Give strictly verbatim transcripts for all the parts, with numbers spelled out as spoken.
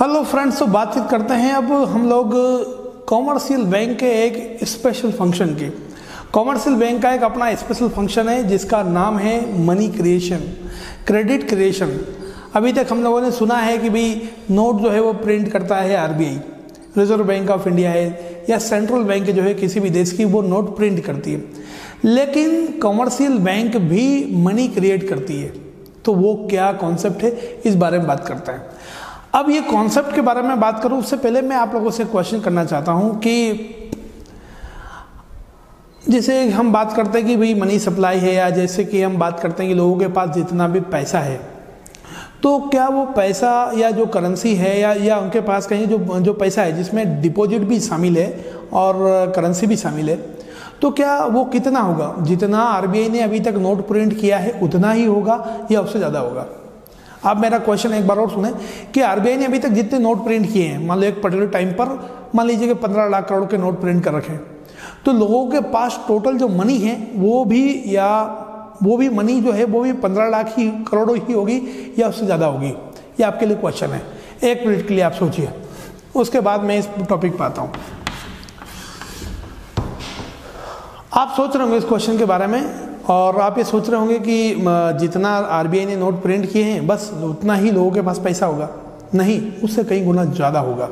Hello friends, तो बातचीत करते हैं अब हम लोग कॉमर्शियल बैंक के एक स्पेशल फंक्शन की। कॉमर्शियल बैंक का एक अपना स्पेशल फंक्शन है जिसका नाम है मनी क्रिएशन, क्रेडिट क्रिएशन। अभी तक हम लोगों ने सुना है कि भाई नोट जो है वो प्रिंट करता है RBI, reserve bank of India है या सेंट्रल बैंक जो है किसी भी देश की, वो नोट प्रिंट करती है। लेकिन कॉमर्शियल बैंक भी मनी क्रिएट करती है, तो वो क्या कॉन्सेप्ट है इस बारे में बात करता है। अब ये कॉन्सेप्ट के बारे में बात करूं उससे पहले मैं आप लोगों से क्वेश्चन करना चाहता हूं कि जैसे हम बात करते हैं कि भाई मनी सप्लाई है, या जैसे कि हम बात करते हैं कि लोगों के पास जितना भी पैसा है, तो क्या वो पैसा या जो करेंसी है या या उनके पास कहीं जो जो पैसा है जिसमें डिपॉजिट भी शामिल है और करेंसी भी शामिल है, तो क्या वो कितना होगा? जितना आरबीआई ने अभी तक नोट प्रिंट किया है उतना ही होगा या उससे ज़्यादा होगा? आप मेरा क्वेश्चन एक बार और सुने कि आरबीआई ने अभी तक जितने नोट प्रिंट किए हैं, मान लो एक पर्टिकुलर टाइम पर मान लीजिए कि पंद्रह लाख करोड़ के नोट प्रिंट कर रखे, तो लोगों के पास टोटल जो मनी है वो भी या वो भी मनी जो है वो भी पंद्रह लाख ही करोड़ों ही होगी या उससे ज़्यादा होगी? ये आपके लिए क्वेश्चन है, एक मिनट के लिए आप सोचिए, उसके बाद मैं इस टॉपिक पर आता हूँ। आप सोच रहे होंगे इस क्वेश्चन के बारे में और आप ये सोच रहे होंगे कि जितना आरबीआई ने नोट प्रिंट किए हैं बस उतना ही लोगों के पास पैसा होगा। नहीं, उससे कई गुना ज़्यादा होगा।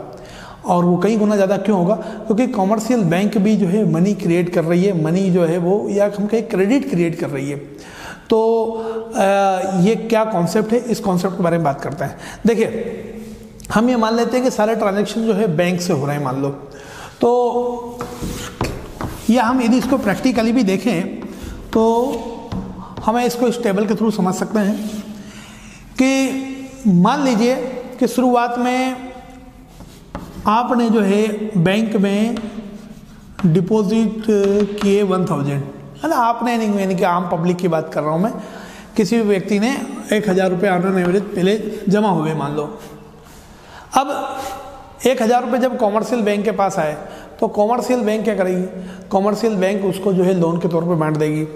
और वो कई गुना ज़्यादा क्यों होगा? क्योंकि कॉमर्शियल बैंक भी जो है मनी क्रिएट कर रही है, मनी जो है वो या हम कहीं क्रेडिट क्रिएट कर रही है। तो आ, ये क्या कॉन्सेप्ट है, इस कॉन्सेप्ट के बारे में बात करते हैं। देखिए, हम ये मान लेते हैं कि सारे ट्रांजैक्शन जो है बैंक से हो रहे हैं, मान लो। तो या हम यदि इसको प्रैक्टिकली भी देखें तो हमें इसको इस टेबल के थ्रू समझ सकते हैं कि मान लीजिए कि शुरुआत में आपने जो है बैंक में डिपॉजिट किए वन थाउजेंड, है ना। आपने नहीं, यानी कि आम पब्लिक की बात कर रहा हूँ मैं, किसी भी व्यक्ति ने एक हज़ार रुपये ऑन एन एवरेज पहले जमा हुए, मान लो। अब एक हज़ार रुपये जब कॉमर्शियल बैंक के पास आए तो कॉमर्शियल बैंक क्या करेगी? कॉमर्शियल बैंक उसको जो है लोन के तौर पर बांट देगी।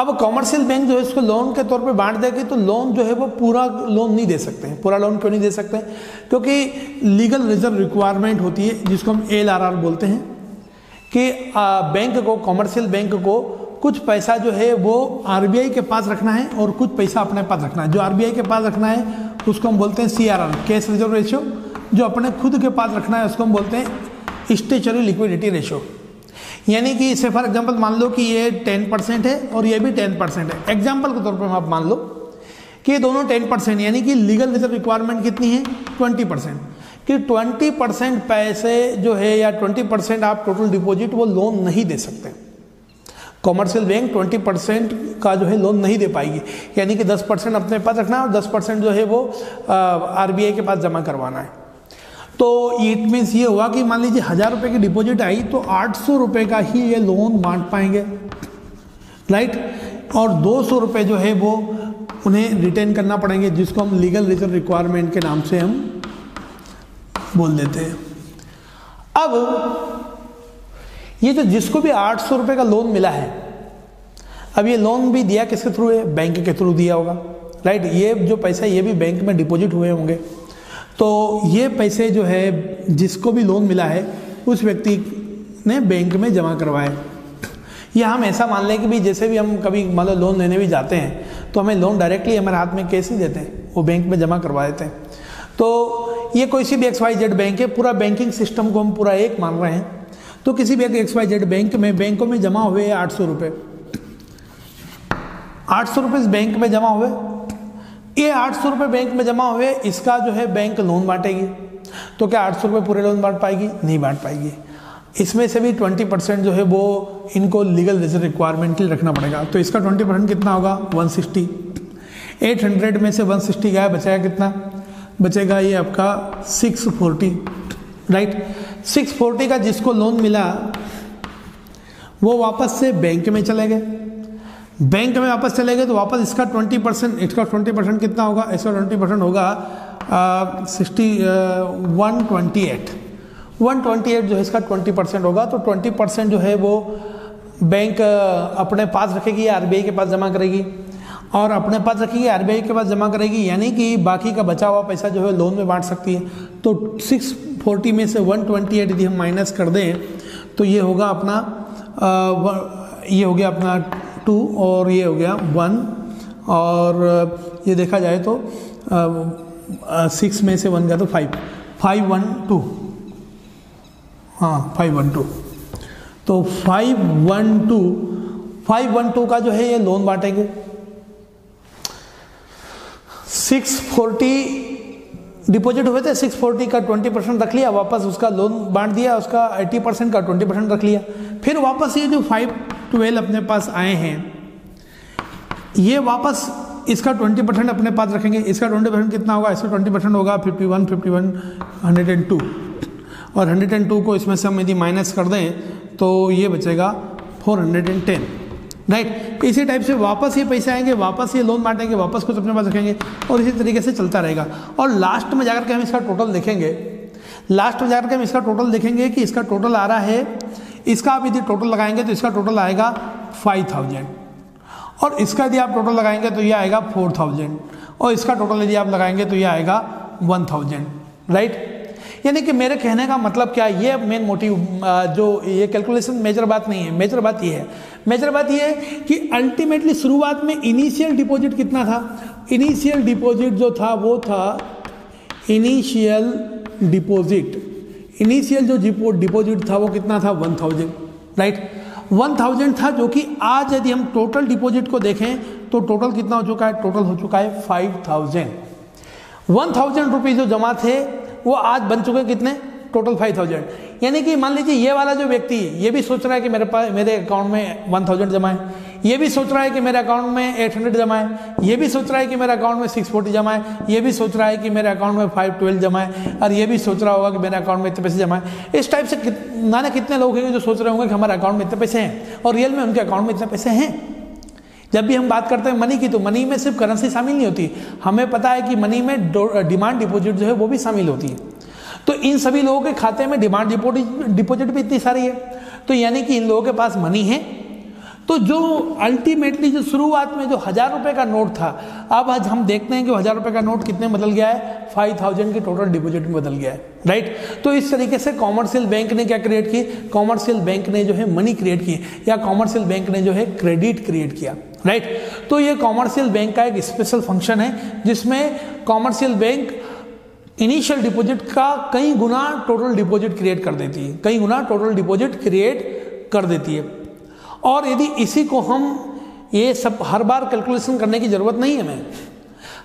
अब कॉमर्शियल बैंक जो है इसको लोन के तौर पे बांट देगी, तो लोन जो है वो पूरा लोन नहीं दे सकते हैं। पूरा लोन क्यों नहीं दे सकते हैं? क्योंकि लीगल रिजर्व रिक्वायरमेंट होती है जिसको हम एल आर आर बोलते हैं कि बैंक को, कॉमर्शियल बैंक को कुछ पैसा जो है वो आरबीआई के पास रखना है और कुछ पैसा अपने पास रखना है। जो आरबीआई के पास रखना है उसको हम बोलते हैं C R R, cash reserve ratio. जो अपने खुद के पास रखना है उसको हम बोलते हैं स्टेचुरी लिक्विडिटी रेशियो। यानी कि इसे फॉर एग्जांपल मान लो कि ये टेन परसेंट है और ये भी टेन परसेंट है। एग्जांपल के तौर पर आप मान लो कि ये दोनों टेन परसेंट, यानी कि लीगल रिजर्व रिक्वायरमेंट कितनी है? Twenty percent. कि ट्वेंटी परसेंट पैसे जो है या ट्वेंटी परसेंट आप टोटल डिपॉजिट वो लोन नहीं दे सकते। कॉमर्शियल बैंक ट्वेंटी परसेंट का जो है लोन नहीं दे पाएगी, यानी कि दस परसेंट अपने पास रखना है और दस परसेंट जो है वो आरबीआई के पास जमा करवाना है। तो इट मीन्स ये हुआ कि मान लीजिए हज़ार रुपये की डिपॉजिट आई तो आठ सौ रुपये का ही ये लोन बांट पाएंगे, राइट। और दो सौ रुपये जो है वो उन्हें रिटेन करना पड़ेंगे, जिसको हम लीगल रिजर्व रिक्वायरमेंट के नाम से हम बोल देते हैं। अब ये जो जिसको भी आठ सौ रुपये का लोन मिला है, अब ये लोन भी दिया किसके थ्रू है? बैंक के थ्रू दिया होगा, राइट। ये जो पैसा ये भी बैंक में डिपॉजिट हुए होंगे, तो ये पैसे जो है जिसको भी लोन मिला है उस व्यक्ति ने बैंक में जमा करवाए। या हम ऐसा मान लें कि भी जैसे भी हम कभी मान लो लोन लेने भी जाते हैं तो हमें लोन डायरेक्टली हमारे हाथ में कैसे देते हैं, वो बैंक में जमा करवा देते हैं। तो ये कोई सी भी एक्स वाई जेड बैंक है, पूरा बैंकिंग सिस्टम को हम पूरा एक मान रहे हैं, तो किसी भी एक्स वाई जेड बैंक में बैंकों में जमा हुए आठ सौ रुपये आठ सौ रुपये इस बैंक में जमा हुए। ये आठ सौ रुपये बैंक में जमा हुए, इसका जो है बैंक लोन बांटेगी। तो क्या आठ सौ रुपये पूरे लोन बांट पाएगी? नहीं बांट पाएगी। इसमें से भी ट्वेंटी परसेंट जो है वो इनको लीगल रिजर्व रिक्वायरमेंट के लिए रखना पड़ेगा। तो इसका ट्वेंटी परसेंट कितना होगा? One sixty. एट हंड्रेड में से वन सिक्सटी गया, बचेगा कितना? बचेगा ये आपका six forty, right. Six forty का जिसको लोन मिला वो वापस से बैंक में चले गए। बैंक में वापस चले गए तो वापस इसका ट्वेंटी परसेंट, इसका ट्वेंटी परसेंट कितना होगा? इसका ट्वेंटी परसेंट होगा sixty one twenty eight one twenty eight, जो है इसका ट्वेंटी परसेंट होगा। तो ट्वेंटी परसेंट जो है वो बैंक अपने पास रखेगी या आरबीआई के पास जमा करेगी और अपने पास रखेगी, आरबीआई के पास जमा करेगी, यानी कि बाकी का बचा हुआ पैसा जो है लोन में बांट सकती है। तो छह सौ चालीस में से एक सौ अट्ठाईस यदि हम माइनस कर दें तो ये होगा अपना आ, ये हो गया अपना टू और ये हो गया वन, और ये देखा जाए तो सिक्स में से वन गया तो फाइव, फाइव वन टू, हाँ फाइव वन टू। तो five one two five one two का जो है ये लोन बांटेंगे। सिक्स फोर्टी डिपॉजिट हुए थे, सिक्स फोर्टी का ट्वेंटी परसेंट रख लिया, वापस उसका लोन बांट दिया, उसका एट्टी परसेंट का ट्वेंटी परसेंट रख लिया। फिर वापस ये जो फाइव ट्वेल्व अपने पास आए हैं ये वापस इसका ट्वेंटी परसेंट अपने पास रखेंगे। इसका ट्वेंटी परसेंट कितना होगा, इसका ट्वेंटी परसेंट होगा fifty one, fifty one hundred and two, और हंड्रेड एंड टू को इसमें से हम यदि माइनस कर दें तो ये बचेगा four hundred and ten, right. इसी टाइप से वापस ये पैसे आएंगे, वापस ये लोन बांटेंगे, वापस कुछ अपने पास रखेंगे, और इसी तरीके से चलता रहेगा। और लास्ट में जाकर के हम इसका टोटल देखेंगे, लास्ट में जाकर के हम इसका टोटल देखेंगे कि इसका टोटल आ रहा है। इसका आप यदि टोटल लगाएंगे तो इसका टोटल आएगा फाइव थाउजेंड, और इसका यदि आप टोटल लगाएंगे तो यह आएगा फोर थाउजेंड, और इसका टोटल यदि आप लगाएंगे तो यह आएगा वन थाउजेंड, राइट। यानी कि मेरे कहने का मतलब क्या है, ये मेन मोटिव जो ये कैलकुलेशन मेजर बात नहीं है, मेजर बात ये है, मेजर बात ये है कि अल्टीमेटली शुरुआत में इनिशियल डिपॉजिट कितना था। इनिशियल डिपॉजिट जो था वो था इनिशियल डिपॉजिट इनिशियल जो डिपॉजिट था वो कितना था, one thousand, right, one thousand था। जो कि आज यदि हम टोटल डिपॉजिट को देखें तो टोटल कितना हो चुका है, टोटल हो चुका है five thousand. One thousand rupees जो जमा थे वो आज बन चुके हैं कितने, टोटल फाइव थाउजेंड। यानी कि मान लीजिए ये वाला जो व्यक्ति है ये भी सोच रहा है कि मेरे पास मेरे अकाउंट में एक हज़ार जमा है, ये भी सोच रहा है कि मेरे अकाउंट में आठ सौ जमा है, ये भी सोच रहा है कि मेरे अकाउंट में छह सौ चालीस जमा है, ये भी सोच रहा है कि मेरे अकाउंट में पाँच सौ बारह जमा है, और ये भी सोच रहा होगा कि मेरे अकाउंट में इतने पैसे जमा है। इस टाइप से ना ना कितने लोग हैं जो सोच रहे होंगे कि हमारे अकाउंट में इतने पैसे हैं, और रियल में उनके अकाउंट में इतने पैसे हैं। जब भी हम बात करते हैं मनी की तो मनी में सिर्फ करेंसी शामिल नहीं होती, हमें पता है कि मनी में डिमांड डिपॉजिट जो है वो भी शामिल होती है। तो इन सभी लोगों के खाते में डिमांड डिपॉजिट डिपॉजिट भी इतनी सारी है, तो यानी कि इन लोगों के पास मनी है। तो जो अल्टीमेटली जो शुरुआत में जो हज़ार रुपये का नोट था, अब आज हम देखते हैं कि हज़ार रुपये का नोट कितने बदल गया है, फाइव थाउजेंड के टोटल डिपॉजिट में बदल गया है, राइट। तो इस तरीके से कॉमर्शियल बैंक ने क्या क्रिएट की, कॉमर्शियल बैंक ने जो है मनी क्रिएट की, या कॉमर्शियल बैंक ने जो है क्रेडिट क्रिएट किया, राइट। तो ये कॉमर्शियल बैंक का एक स्पेशल फंक्शन है जिसमें कॉमर्शियल बैंक इनिशियल डिपॉजिट का कई गुना टोटल डिपॉजिट क्रिएट कर देती है, कई गुना टोटल डिपॉजिट क्रिएट कर देती है। और यदि इसी को हम ये सब हर बार कैलकुलेशन करने की ज़रूरत नहीं है हमें,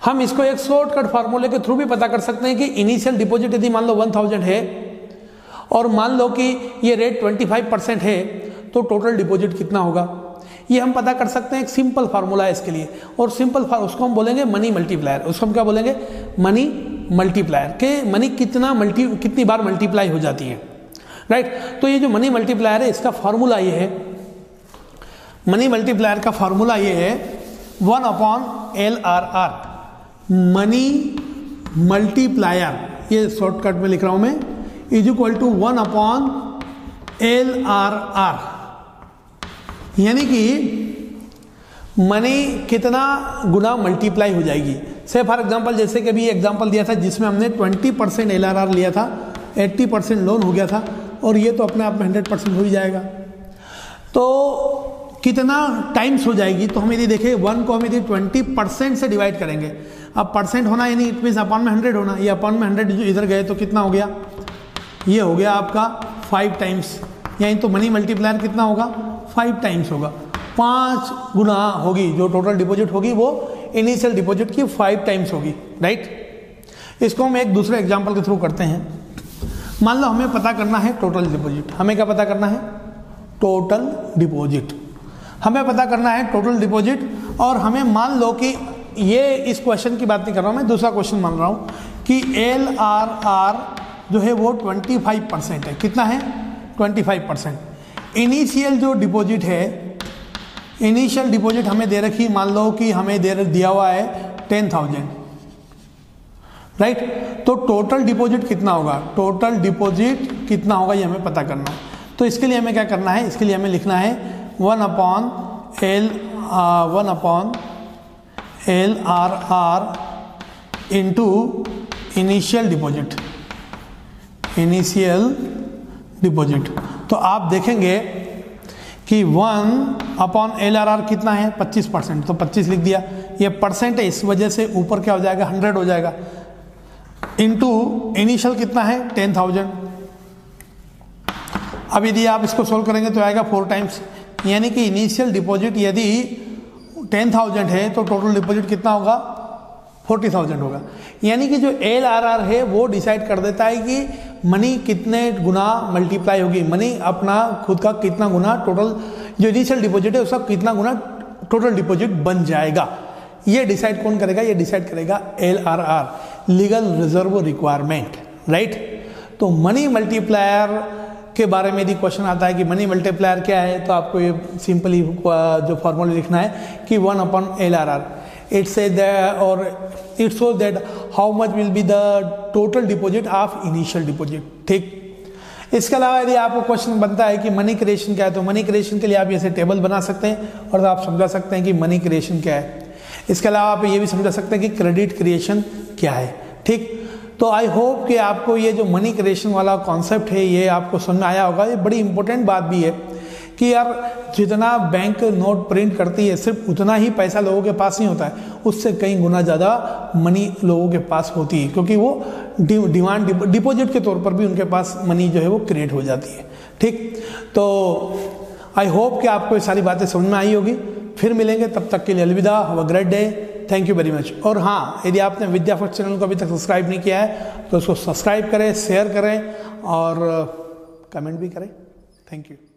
हम इसको एक शॉर्टकट फार्मूले के थ्रू भी पता कर सकते हैं कि इनिशियल डिपॉजिट यदि मान लो वन थाउजेंड है और मान लो कि ये रेट ट्वेंटी फाइव परसेंट है तो टोटल डिपॉजिट कितना होगा, ये हम पता कर सकते हैं। एक सिंपल फार्मूला है इसके लिए, और सिंपल उसको हम बोलेंगे मनी मल्टीप्लायर, उसको हम क्या बोलेंगे, मनी मल्टीप्लायर, के मनी कितना मल्टी कितनी बार मल्टीप्लाई हो जाती है, राइट। तो ये जो मनी मल्टीप्लायर है इसका फार्मूला ये है, मनी मल्टीप्लायर का फार्मूला ये है one upon L R R, money multiplier, ये शॉर्टकट में लिख रहा हूँ मैं, is equal to one upon L R R, यानी कि मनी कितना गुना मल्टीप्लाई हो जाएगी। से फॉर एग्जांपल, जैसे कि अभी एग्जांपल दिया था जिसमें हमने बीस परसेंट एलआरआर लिया था, अस्सी परसेंट लोन हो गया था, और ये तो अपने आप में सौ परसेंट हो ही जाएगा। तो कितना टाइम्स हो जाएगी, तो हम यदि देखें वन को हम यदि बीस परसेंट से डिवाइड करेंगे, अब परसेंट होना यानी इट मीन्स अपॉन में हंड्रेड होना, ये अपॉन में हंड्रेड जो इधर गए तो कितना हो गया, ये हो गया आपका फाइव टाइम्स, यानी तो मनी मल्टीप्लायर कितना होगा, फाइव टाइम्स होगा, पाँच गुना होगी जो टोटल डिपॉजिट होगी वो इनिशियल डिपॉजिट की फाइव टाइम्स होगी, राइट। इसको हम एक दूसरे एग्जांपल के थ्रू करते हैं। मान लो हमें पता करना है टोटल डिपॉजिट, हमें क्या पता करना है, टोटल डिपॉजिट हमें पता करना है टोटल डिपॉजिट। और हमें मान लो कि ये इस क्वेश्चन की बात नहीं कर रहा हूँ मैं, दूसरा क्वेश्चन मान रहा हूँ कि एल आर आर जो है वो ट्वेंटी फाइव परसेंट है, कितना है, ट्वेंटी फाइव परसेंट। इनिशियल जो डिपॉजिट है, इनिशियल डिपॉजिट हमें दे रखी, मान लो कि हमें दे दिया हुआ है टेन थाउजेंड, राइट। तो टोटल डिपॉजिट कितना होगा, टोटल डिपॉजिट कितना होगा ये हमें पता करना है। तो इसके लिए हमें क्या करना है, इसके लिए हमें लिखना है one upon L one upon L R R into initial deposit, initial deposit. तो आप देखेंगे कि one upon L R R कितना है, पच्चीस परसेंट। तो पच्चीस लिख दिया, ये परसेंट है, इस वजह से ऊपर क्या हो जाएगा, हंड्रेड हो जाएगा। इंटू इनिशियल कितना है, टेन थाउजेंड। अब यदि आप इसको सोल्व करेंगे तो आएगा फोर टाइम्स, यानी कि इनिशियल डिपॉजिट यदि टेन थाउजेंड है तो टोटल डिपॉजिट कितना होगा, फोर्टी थाउजेंड होगा। यानी कि जो एल आर आर है वो डिसाइड कर देता है कि मनी कितने गुना मल्टीप्लाई होगी, मनी अपना खुद का कितना गुना टोटल जो इनिशियल डिपॉजिट है उसका कितना गुना टोटल डिपॉजिट बन जाएगा। ये डिसाइड कौन करेगा, ये डिसाइड करेगा L R R, legal reserve requirement, right. तो मनी मल्टीप्लायर के बारे में यदि क्वेश्चन आता है कि मनी मल्टीप्लायर क्या है, तो आपको ये सिंपली जो फॉर्मूला लिखना है कि one upon L R R, it's a और it shows that how much will be the total deposit of initial deposit, ठीक। इसके अलावा यदि आपको क्वेश्चन बनता है कि मनी क्रिएशन क्या है, तो मनी क्रिएशन के लिए आप ऐसे टेबल बना सकते हैं और आप समझा सकते हैं कि मनी क्रिएशन क्या है। इसके अलावा आप ये भी समझा सकते हैं कि क्रेडिट क्रिएशन क्या है, ठीक। तो आई होप कि आपको ये जो मनी क्रिएशन वाला कॉन्सेप्ट है ये आपको समझ में आया होगा। ये बड़ी इंपॉर्टेंट बात भी है कि यार जितना बैंक नोट प्रिंट करती है सिर्फ उतना ही पैसा लोगों के पास नहीं होता है, उससे कई गुना ज़्यादा मनी लोगों के पास होती है, क्योंकि वो डिमांड डिपॉजिट के तौर पर भी उनके पास मनी जो है वो क्रिएट हो जाती है, ठीक। तो आई होप कि आपको ये सारी बातें समझ में आई होगी। फिर मिलेंगे, तब तक के लिए अलविदा, have a great day, thank you very much. और हाँ, यदि आपने विद्या फर्स्ट चैनल को अभी तक सब्सक्राइब नहीं किया है तो उसको सब्सक्राइब करें, शेयर करें और कमेंट भी करें। Thank you.